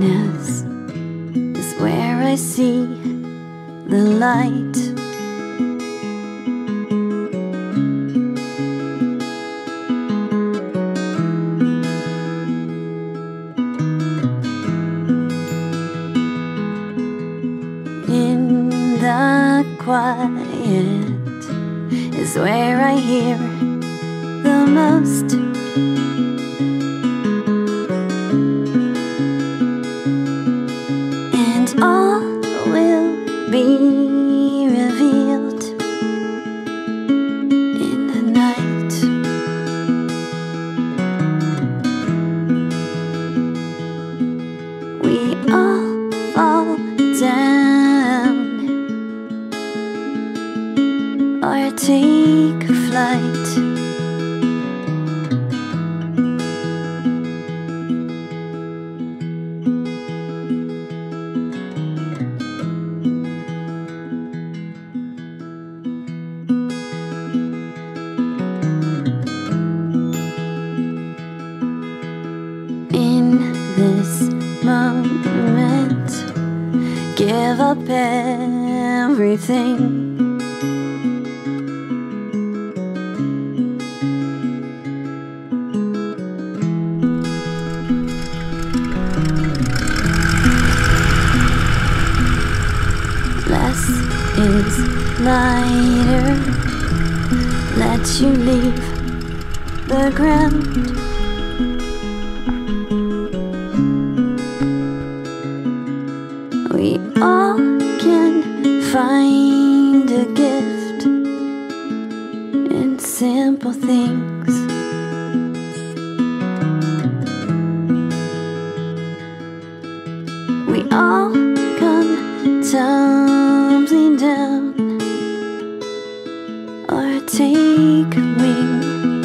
darkness is where I see the light. In the quiet is where I hear the most. All will be revealed in the night. We all fall down or take flight. This moment, give up everything. Less is lighter, let you leave the ground. We all can find a gift in simple things. We all come tumbling down or take wing.